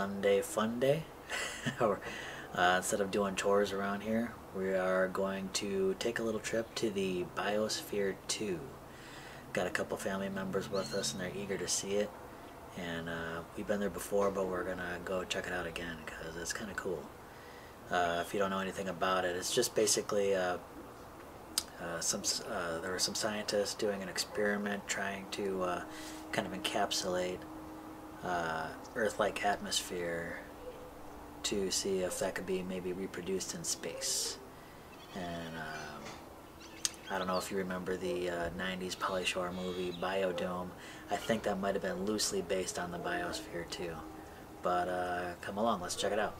Sunday fun day. Instead of doing chores around here, we are going to take a little trip to the Biosphere 2. Got a couple family members with us and they're eager to see it. And we've been there before, but we're gonna go check it out again because it's kind of cool. If you don't know anything about it, it's just basically there were some scientists doing an experiment trying to kind of encapsulate Earth-like atmosphere to see if that could be maybe reproduced in space. And I don't know if you remember the 90s Polly Shore movie Biodome. I think that might have been loosely based on the Biosphere too. But come along, let's check it out.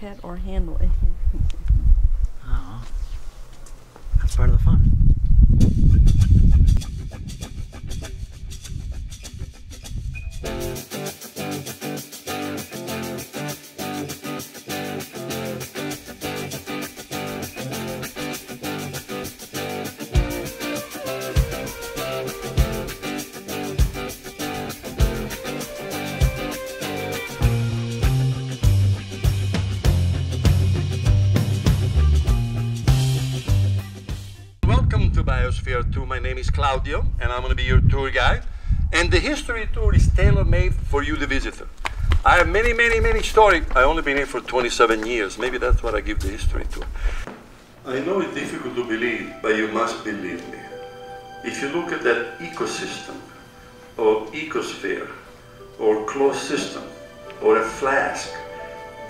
Pet or handle it. Oh, that's part of the fun. Biosphere 2. My name is Claudio and I'm going to be your tour guide, and the history tour is tailor-made for you, the visitor. I have many stories. I've only been here for 27 years. Maybe that's what I give the history tour. I know it's difficult to believe, but you must believe me. If you look at that ecosystem or ecosphere or closed system or a flask,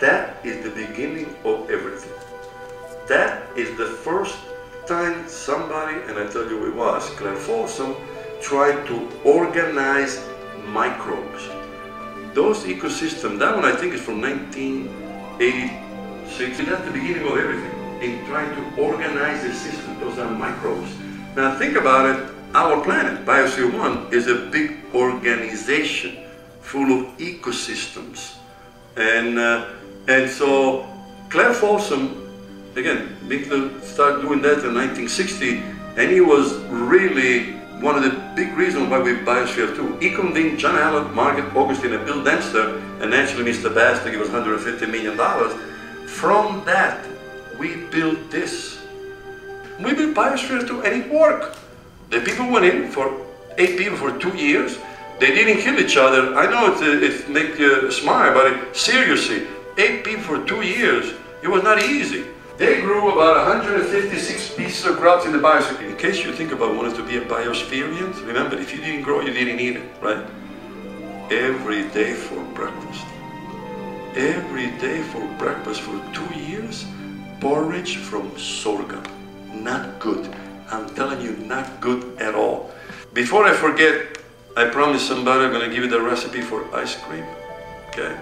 that is the beginning of everything. That is the first time somebody, and I tell you it was Claire Folsom, tried to organize microbes. Those ecosystems, that one I think is from 1986, that's the beginning of everything, in trying to organize the system. Those are microbes. Now think about it, our planet, Biosphere 1, is a big organization full of ecosystems. And so Claire Folsom, again, Winkler started doing that in 1960, and he was really one of the big reasons why we Biosphere 2. He convened John Allen, Margaret Augustine, and Bill Dempster, and naturally Mr. Bass to give us $150 million. From that, we built this. We built Biosphere 2, and it worked. The people went in, for 8 people for 2 years. They didn't kill each other. I know it makes you smile, but seriously, 8 people for 2 years, it was not easy. They grew about 156 pieces of crops in the biosphere. In case you think about wanting to be a biospherian, remember, if you didn't grow, you didn't eat it, right? Every day for breakfast. Every day for breakfast for 2 years, porridge from sorghum. Not good. I'm telling you, not good at all. Before I forget, I promised somebody I'm going to give you the recipe for ice cream. Okay?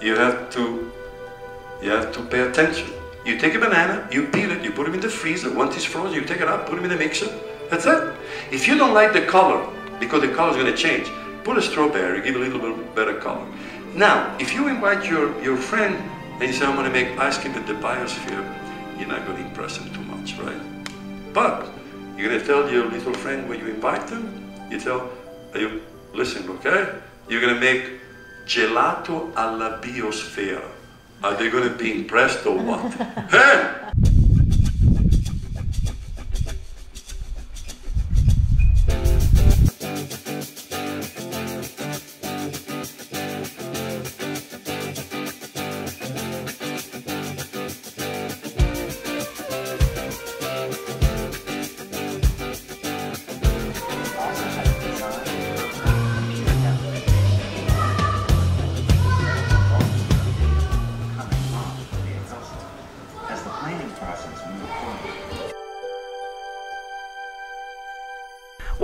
You have to pay attention. You take a banana, you peel it, you put it in the freezer. Once it's frozen, you take it out, put it in the mixer. That's it. If you don't like the color, because the color is going to change, put a strawberry, give it a little bit better color. Now, if you invite your friend and you say, I'm going to make ice cream at the Biosphere, you're not going to impress them too much, right? But you're going to tell your little friend when you invite them, you tell, listen, okay? You're going to make gelato alla Biosphere. Are they going to be impressed or what? Hey!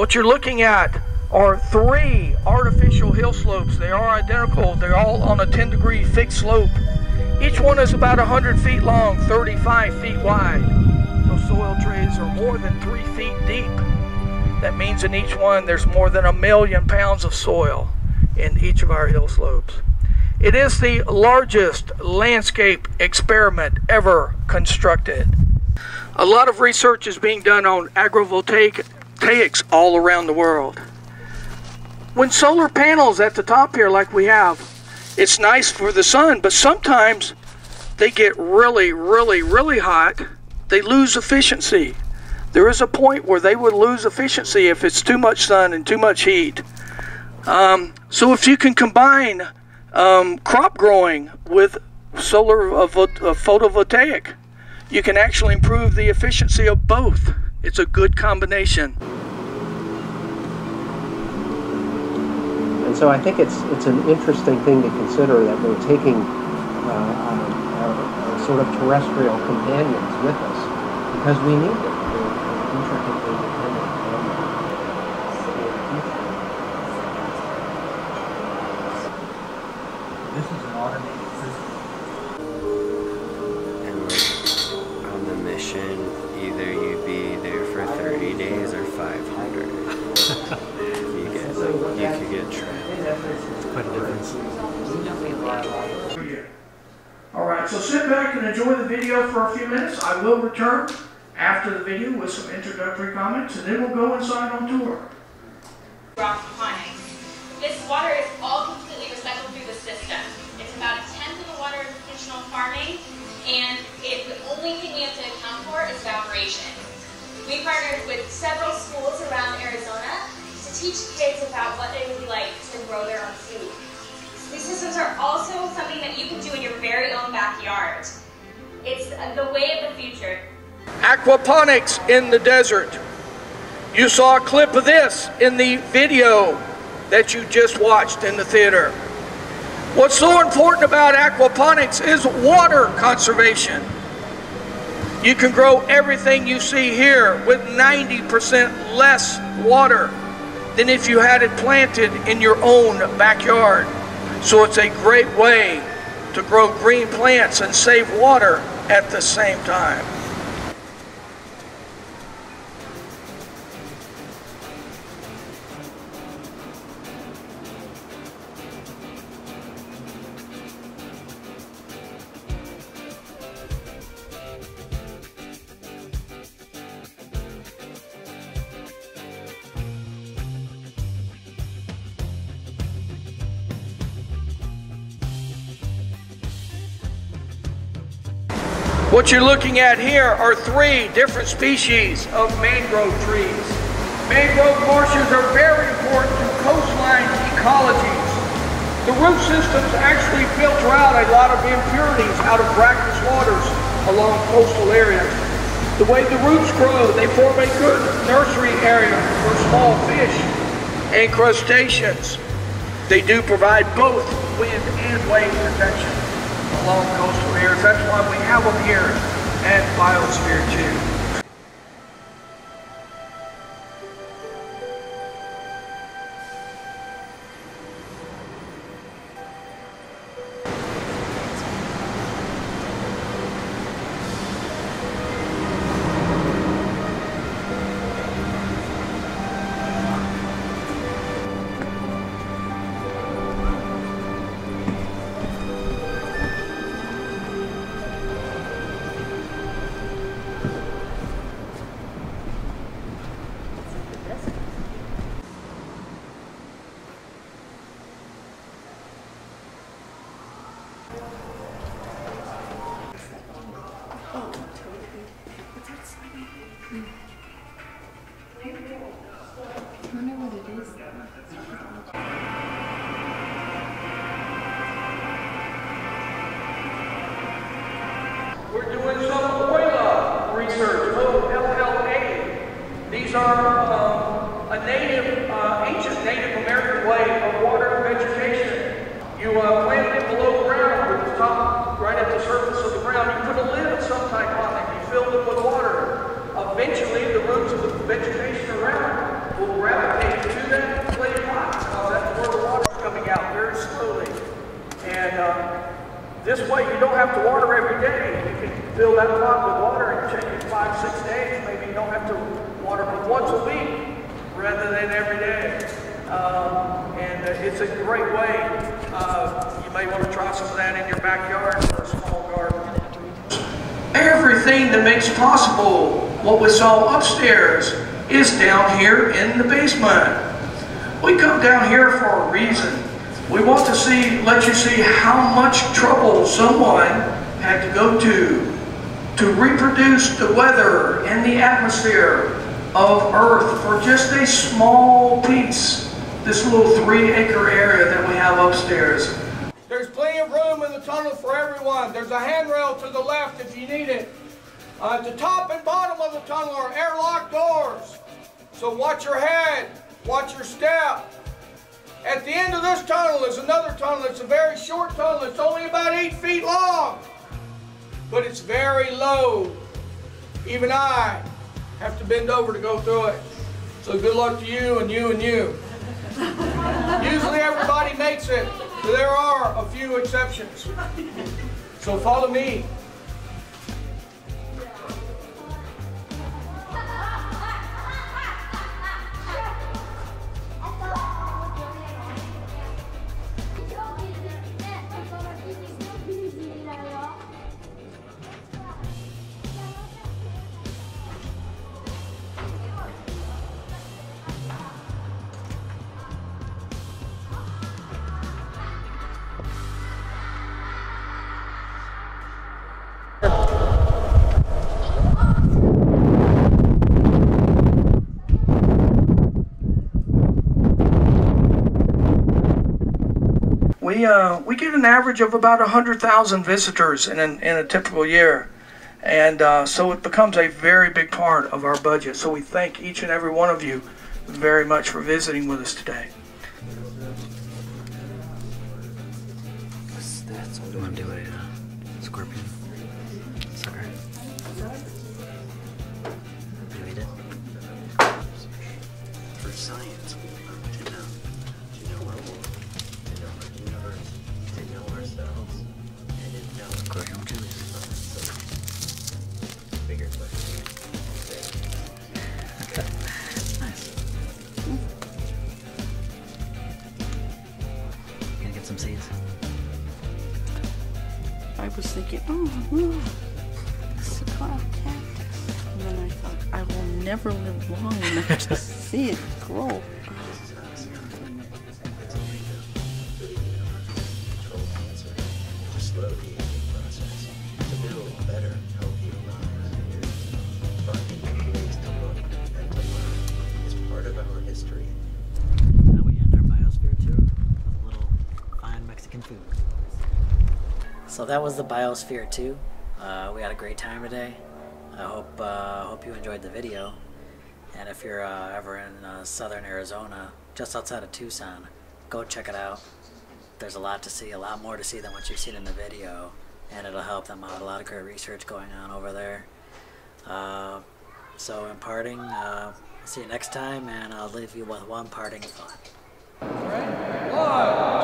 What you're looking at are three artificial hill slopes. They are identical. They're all on a 10-degree thick slope. Each one is about 100 feet long, 35 feet wide. Those soil trays are more than 3 feet deep. That means in each one there's more than 1 million pounds of soil in each of our hill slopes. It is the largest landscape experiment ever constructed. A lot of research is being done on agrivoltaics all around the world. When solar panels at the top here like we have, it's nice for the sun, but sometimes they get really hot. They lose efficiency. There is a point where they would lose efficiency if it's too much sun and too much heat. So if you can combine crop growing with solar photovoltaic, you can actually improve the efficiency of both. It's a good combination. And so I think it's an interesting thing to consider that we're taking our sort of terrestrial companions with us because we need them. They're intricately dependent on them. This is an automated system. And like on the mission, either you be there for 30 days or 500. You could get trapped. It's quite a difference. Alright, so sit back and enjoy the video for a few minutes. I will return after the video with some introductory comments, and then we'll go inside on tour. This water is all completely recycled through the system. It's about 1/10 of the water in traditional farming, and the only thing we have to account for is evaporation. We partnered with several schools around Arizona to teach kids about what it would be like to grow their own food. These systems are also something that you can do in your very own backyard. It's the way of the future. Aquaponics in the desert. You saw a clip of this in the video that you just watched in the theater. What's so important about aquaponics is water conservation. You can grow everything you see here with 90% less water than if you had it planted in your own backyard. So it's a great way to grow green plants and save water at the same time. What you're looking at here are three different species of mangrove trees. Mangrove marshes are very important to coastline ecologies. The root systems actually filter out a lot of impurities out of brackish waters along coastal areas. The way the roots grow, they form a good nursery area for small fish and crustaceans. They do provide both wind and wave protection along coastal areas. That's why we have them here at Biosphere 2. Eventually, the roots of the vegetation around will wrap fill that pot with water and check it 5 or 6 days. Maybe you don't have to water but once a week rather than every day. And it's a great way. You may want to try some of that in your backyard or a small garden. Everything that makes possible what we saw upstairs is down here in the basement. We come down here for a reason. We want to see, let you see how much trouble someone had to go to reproduce the weather and the atmosphere of Earth for just a small piece, this little 3-acre area that we have upstairs. There's plenty of room in the tunnel for everyone. There's a handrail to the left if you need it. At the top and bottom of the tunnel are airlock doors. So watch your head, watch your step. At the end of this tunnel is another tunnel. It's a very short tunnel. It's only about 8 feet long, but it's very low. Even I have to bend over to go through it. So good luck to you and you and you. Usually everybody makes it. There are a few exceptions. So follow me. We get an average of about 100,000 visitors in a typical year, and so it becomes a very big part of our budget. So we thank each and every one of you very much for visiting with us today. Scorpion. Sucker. You eat it? For science. I was thinking, this is a cloud cactus. And then I thought, I will never live long enough to see it grow. So that was the Biosphere 2. We had a great time today. I hope you enjoyed the video. And if you're ever in southern Arizona, just outside of Tucson, go check it out. There's a lot to see, a lot more to see than what you've seen in the video. And it'll help them out. A lot of great research going on over there. So in parting, see you next time. And I'll leave you with one parting thought. All right.